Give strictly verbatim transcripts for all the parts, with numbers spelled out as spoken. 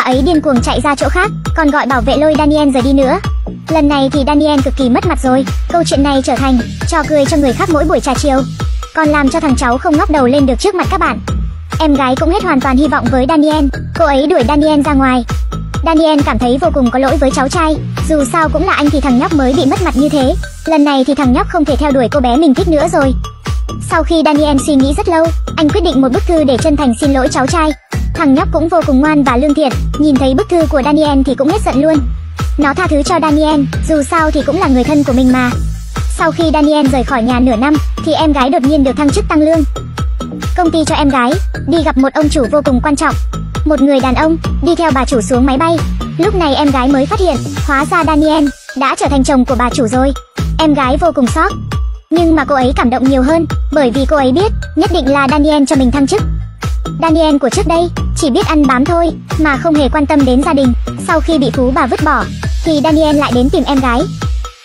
Bà ấy điên cuồng chạy ra chỗ khác, còn gọi bảo vệ lôi Daniel rời đi nữa. Lần này thì Daniel cực kỳ mất mặt rồi. Câu chuyện này trở thành trò cười cho người khác mỗi buổi trà chiều, còn làm cho thằng cháu không ngóc đầu lên được trước mặt các bạn. Em gái cũng hết hoàn toàn hy vọng với Daniel, cô ấy đuổi Daniel ra ngoài. Daniel cảm thấy vô cùng có lỗi với cháu trai, dù sao cũng là anh thì thằng nhóc mới bị mất mặt như thế. Lần này thì thằng nhóc không thể theo đuổi cô bé mình thích nữa rồi. Sau khi Daniel suy nghĩ rất lâu, anh quyết định một bức thư để chân thành xin lỗi cháu trai. Thằng nhóc cũng vô cùng ngoan và lương thiện, nhìn thấy bức thư của Daniel thì cũng hết giận luôn. Nó tha thứ cho Daniel, dù sao thì cũng là người thân của mình mà. Sau khi Daniel rời khỏi nhà nửa năm, thì em gái đột nhiên được thăng chức tăng lương. Công ty cho em gái đi gặp một ông chủ vô cùng quan trọng. Một người đàn ông đi theo bà chủ xuống máy bay. Lúc này em gái mới phát hiện, hóa ra Daniel đã trở thành chồng của bà chủ rồi. Em gái vô cùng sốc, nhưng mà cô ấy cảm động nhiều hơn, bởi vì cô ấy biết nhất định là Daniel cho mình thăng chức. Daniel của trước đây chỉ biết ăn bám thôi, mà không hề quan tâm đến gia đình. Sau khi bị phú bà vứt bỏ, thì Daniel lại đến tìm em gái.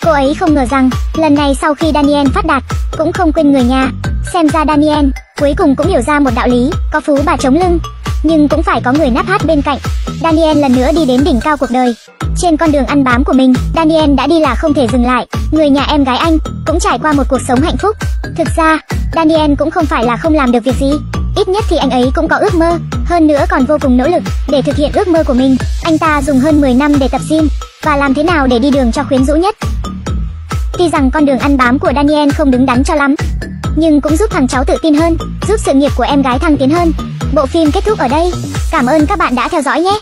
Cô ấy không ngờ rằng, lần này sau khi Daniel phát đạt, cũng không quên người nhà. Xem ra Daniel cuối cùng cũng hiểu ra một đạo lý, có phú bà chống lưng, nhưng cũng phải có người náp hát bên cạnh. Daniel lần nữa đi đến đỉnh cao cuộc đời. Trên con đường ăn bám của mình, Daniel đã đi là không thể dừng lại. Người nhà em gái anh cũng trải qua một cuộc sống hạnh phúc. Thực ra, Daniel cũng không phải là không làm được việc gì. Ít nhất thì anh ấy cũng có ước mơ, hơn nữa còn vô cùng nỗ lực để thực hiện ước mơ của mình. Anh ta dùng hơn mười năm để tập gym và làm thế nào để đi đường cho quyến rũ nhất. Tuy rằng con đường ăn bám của Daniel không đứng đắn cho lắm, nhưng cũng giúp thằng cháu tự tin hơn, giúp sự nghiệp của em gái thăng tiến hơn. Bộ phim kết thúc ở đây. Cảm ơn các bạn đã theo dõi nhé.